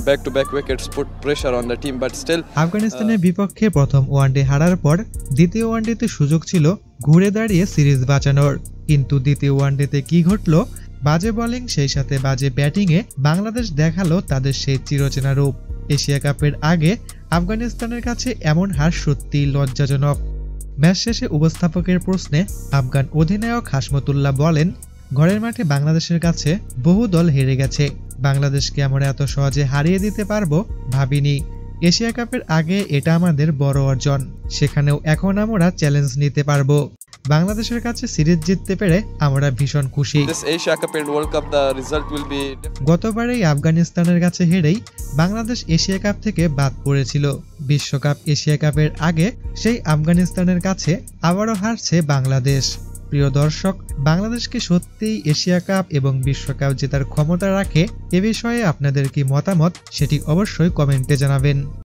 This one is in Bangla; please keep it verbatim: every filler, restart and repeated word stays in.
Back-to-back wickets put pressure on the team, but still. আফগানিস্তানের বিপক্ষে প্রথম ওয়ানডে হারার পর দ্বিতীয় ওয়ানডেতে সুযোগ ছিল ঘুরে দাঁড়িয়ে সিরিজ বাঁচানোর, কিন্তু দ্বিতীয় ওয়ানডেতে কি ঘটলো? বাজে বোলিং সেই সাথে বাজে ব্যাটিংয়ে বাংলাদেশ দেখালো তাদের সেই চিরচেনা রূপ। এশিয়া কাপের আগে আফগানিস্তানের কাছে এমন হার সত্যি লজ্জাজনক। ম্যাচ শেষে উপস্থাপকের প্রশ্নে আফগান অধিনায়ক হাশমতুল্লাহ বলেন, ঘরের মাঠে বাংলাদেশের কাছে বহু দল হেরে গেছে, বাংলাদেশকে আমরা এত সহজে হারিয়ে দিতে পারবো ভাবিনি। এশিয়া কাপের আগে এটা আমাদের বড় অর্জন, সেখানেও এখন আমরা চ্যালেঞ্জ নিতে পারবো। বাংলাদেশের কাছে সিরিজ জিততে পেরে আমরা ভীষণ খুশি। গতবারেই আফগানিস্তানের কাছে হেরেই বাংলাদেশ এশিয়া কাপ থেকে বাদ পড়েছিল। বিশ্বকাপ এশিয়া কাপের আগে সেই আফগানিস্তানের কাছে আবারও হারছে বাংলাদেশ। প্রিয় দর্শক, বাংলাদেশকে সত্যিই এশিয়া কাপ এবং বিশ্বকাপ জেতার ক্ষমতা রাখে, এ বিষয়ে আপনাদের কি মতামত সেটি অবশ্যই কমেন্টে জানাবেন।